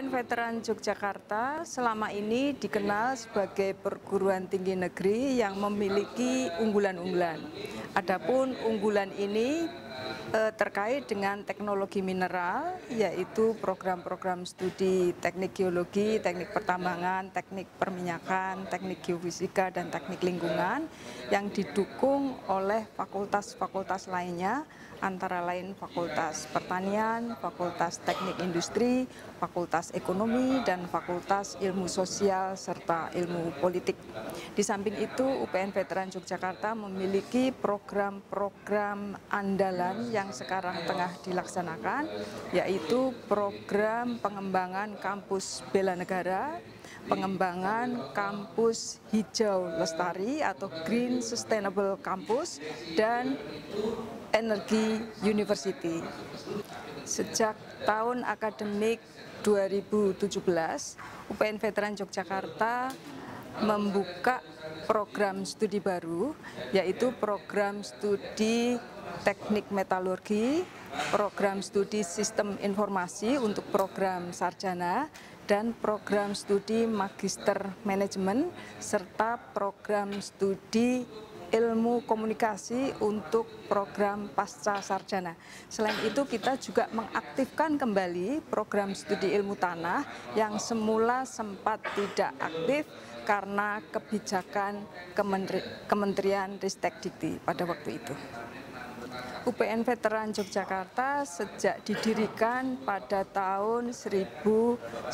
UPN Veteran Yogyakarta selama ini dikenal sebagai perguruan tinggi negeri yang memiliki unggulan-unggulan. Adapun unggulan ini terkait dengan teknologi mineral, yaitu program-program studi teknik geologi, teknik pertambangan, teknik perminyakan, teknik geofisika, dan teknik lingkungan yang didukung oleh fakultas-fakultas lainnya, antara lain Fakultas Pertanian, Fakultas Teknik Industri, Fakultas Ekonomi, dan Fakultas Ilmu Sosial serta Ilmu Politik. Di samping itu, UPN Veteran Yogyakarta memiliki program-program andalan yang sekarang tengah dilaksanakan, yaitu program pengembangan kampus bela negara, pengembangan kampus hijau lestari atau Green Sustainable Campus, dan Energy University. Sejak tahun akademik 2017, UPN Veteran Yogyakarta membuka program studi baru, yaitu program studi teknik metalurgi, program studi sistem informasi untuk program sarjana, dan program studi magister manajemen, serta program studi ilmu komunikasi untuk program pasca sarjana. Selain itu, kita juga mengaktifkan kembali program studi ilmu tanah yang semula sempat tidak aktif karena kebijakan Kementerian Riset Dikti pada waktu itu. UPN Veteran Yogyakarta sejak didirikan pada tahun 1958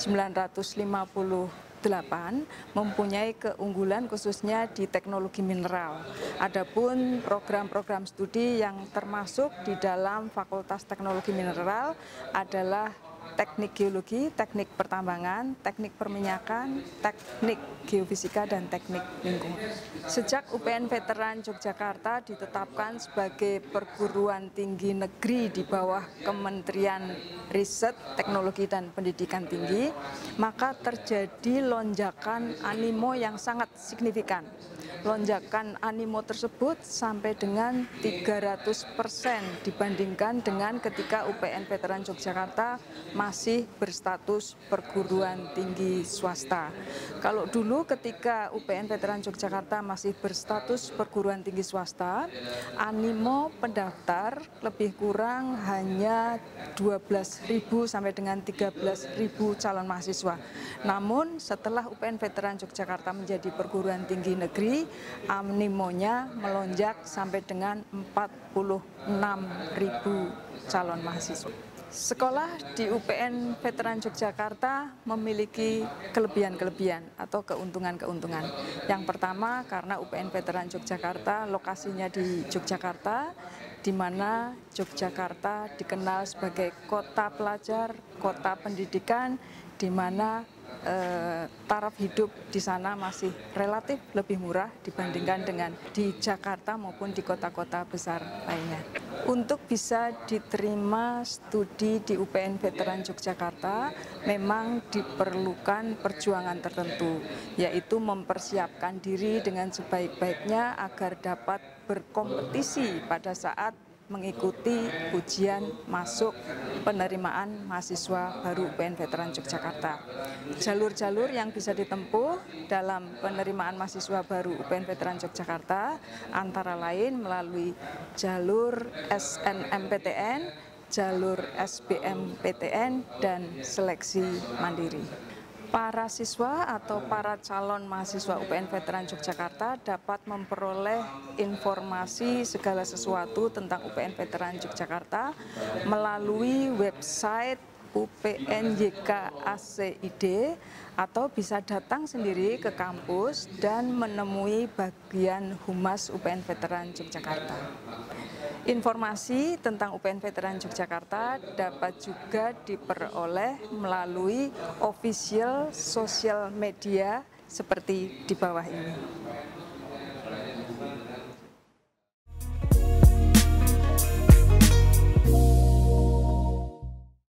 mempunyai keunggulan khususnya di teknologi mineral. Adapun program-program studi yang termasuk di dalam Fakultas Teknologi Mineral adalah teknik geologi, teknik pertambangan, teknik perminyakan, teknik geofisika, dan teknik lingkungan. Sejak UPN Veteran Yogyakarta ditetapkan sebagai perguruan tinggi negeri di bawah Kementerian Riset, Teknologi, dan Pendidikan Tinggi, maka terjadi lonjakan animo yang sangat signifikan. Lonjakan animo tersebut sampai dengan 300% dibandingkan dengan ketika UPN Veteran Yogyakarta masih berstatus perguruan tinggi swasta. Kalau dulu ketika UPN Veteran Yogyakarta masih berstatus perguruan tinggi swasta, animo pendaftar lebih kurang hanya 12.000 sampai dengan 13.000 calon mahasiswa. Namun setelah UPN Veteran Yogyakarta menjadi perguruan tinggi negeri, animonya melonjak sampai dengan 46.000 calon mahasiswa. Sekolah di UPN Veteran Yogyakarta memiliki kelebihan-kelebihan atau keuntungan-keuntungan. Yang pertama, karena UPN Veteran Yogyakarta lokasinya di Yogyakarta, di mana Yogyakarta dikenal sebagai kota pelajar, kota pendidikan, di mana taraf hidup di sana masih relatif lebih murah dibandingkan dengan di Jakarta maupun di kota-kota besar lainnya. Untuk bisa diterima studi di UPN Veteran Yogyakarta memang diperlukan perjuangan tertentu, yaitu mempersiapkan diri dengan sebaik-baiknya agar dapat berkompetisi pada saat mengikuti ujian masuk penerimaan mahasiswa baru UPN Veteran Yogyakarta. Jalur-jalur yang bisa ditempuh dalam penerimaan mahasiswa baru UPN Veteran Yogyakarta antara lain melalui jalur SNMPTN, jalur SBMPTN, dan seleksi mandiri. Para siswa atau para calon mahasiswa UPN Veteran Yogyakarta dapat memperoleh informasi segala sesuatu tentang UPN Veteran Yogyakarta melalui website UPN YKAC ID, atau bisa datang sendiri ke kampus dan menemui bagian Humas UPN Veteran Yogyakarta. Informasi tentang UPN Veteran Yogyakarta dapat juga diperoleh melalui official social media seperti di bawah ini.